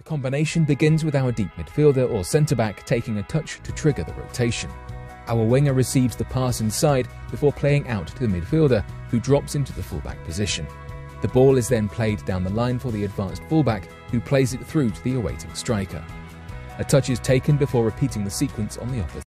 The combination begins with our deep midfielder or centre-back taking a touch to trigger the rotation. Our winger receives the pass inside before playing out to the midfielder, who drops into the fullback position. The ball is then played down the line for the advanced fullback, who plays it through to the awaiting striker. A touch is taken before repeating the sequence on the opposite.